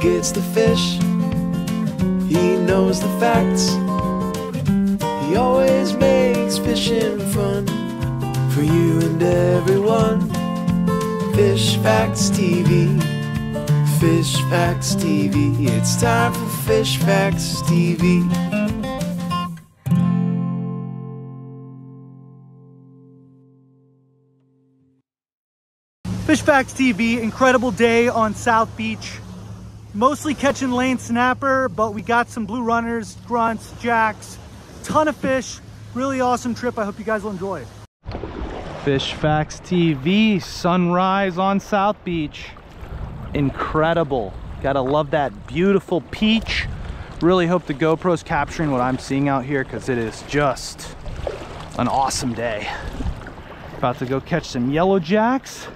gets the fish. He knows the facts. He always makes fishing fun for you and everyone. Fish Facts TV. Fish Facts TV. It's time for Fish Facts TV. Fish Facts TV, incredible day on South Beach. Mostly catching lane snapper, but we got some blue runners, grunts, jacks, ton of fish. Really awesome trip. I hope you guys will enjoy it. Fish Facts TV, sunrise on South Beach. Incredible. Gotta love that beautiful peach. Really hope the GoPro's capturing what I'm seeing out here because it is just an awesome day. About to go catch some yellow jacks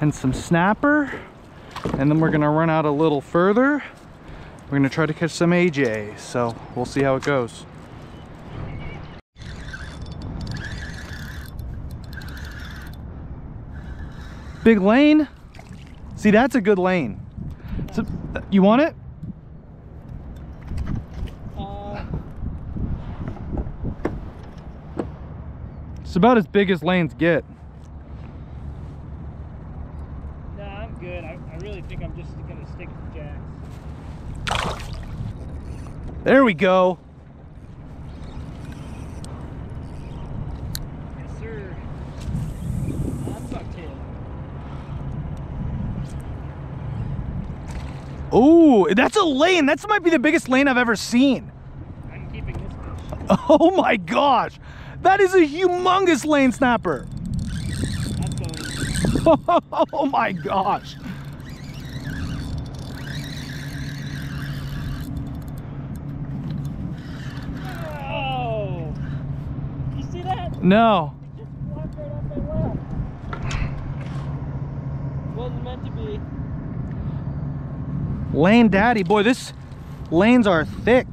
and some snapper, and then we're gonna run out a little further. We're gonna try to catch some AJ, so we'll see how it goes. Big lane. See, that's a good lane. So, you want it? It's about as big as lanes get. There we go. Yes, sir. I'm bucktail. Oh, that's a lane. That might be the biggest lane I've ever seen. I'm keeping this fish. Oh my gosh. That is a humongous lane snapper. That's going. Oh my gosh. No. It just flopped right off my lap. Wasn't meant to be. Lane daddy. Boy, this lanes are thick.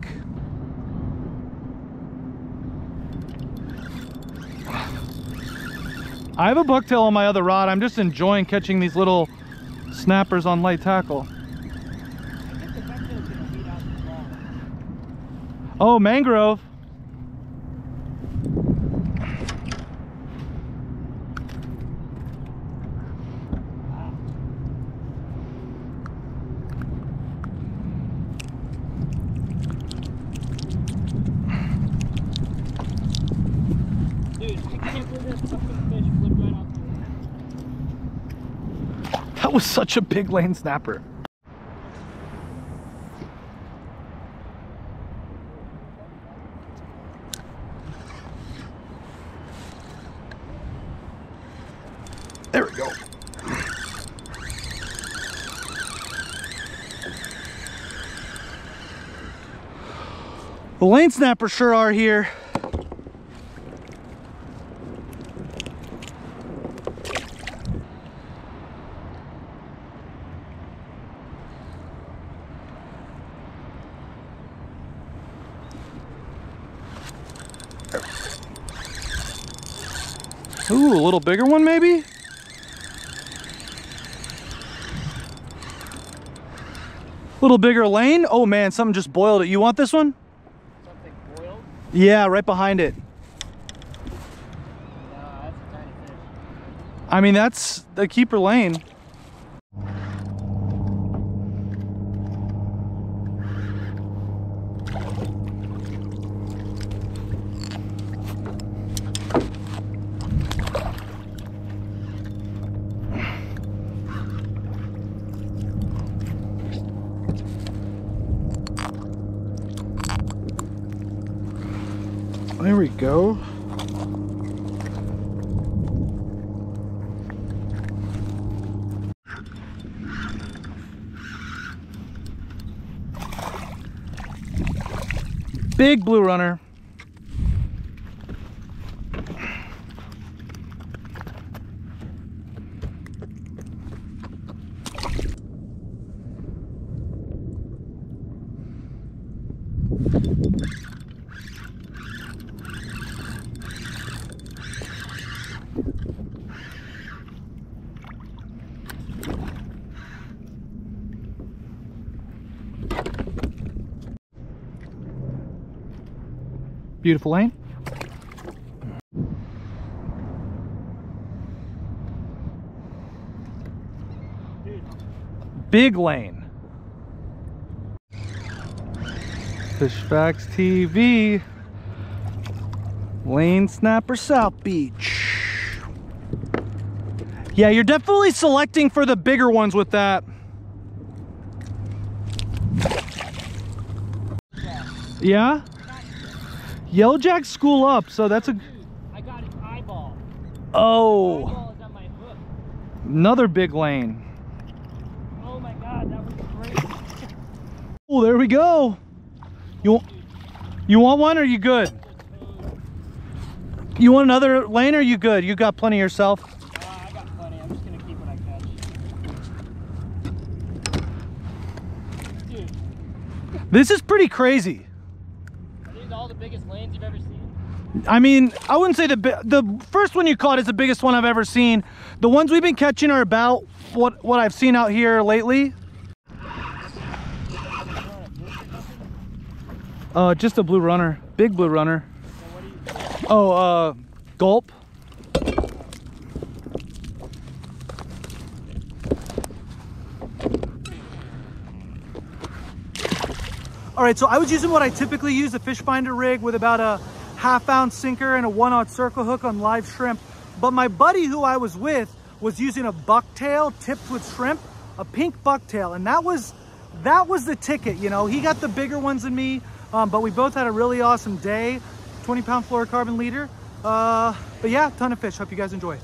I have a bucktail on my other rod. I'm just enjoying catching these little snappers on light tackle. I think the bucktail's gonna beat out the ball. Oh, mangrove. That was such a big lane snapper. There we go. The lane snappers sure are here. Ooh, a little bigger one maybe? Little bigger lane? Oh man, something just boiled it. You want this one? Something boiled? Yeah, right behind it. No, that's a tiny fish. I mean, that's the keeper lane. There we go. Big blue runner. Beautiful lane. Big lane. Fish Facts TV. Lane snapper, South Beach. Yeah, you're definitely selecting for the bigger ones with that. Yeah? Yellowjack school up, so that's a... I got an eyeball. Oh. Eyeball is on my hook. Another big lane. Oh my God, that was great. Oh, there we go. You want one or are you good? You want another lane or are you good? You got plenty yourself? I got plenty. I'm just going to keep what I catch. Dude. This is pretty crazy. All the biggest lanes you've ever seen? I mean, I wouldn't say the first one you caught is the biggest one I've ever seen. The ones we've been catching are about what I've seen out here lately. Just a blue runner, big blue runner. Oh, gulp. All right, so I was using what I typically use, a fish finder rig with about a half-ounce sinker and a 1/0 circle hook on live shrimp. But my buddy who I was with was using a bucktail tipped with shrimp, a pink bucktail, and that was the ticket, you know. He got the bigger ones than me, but we both had a really awesome day. 20-pound fluorocarbon leader. But yeah, ton of fish. Hope you guys enjoy.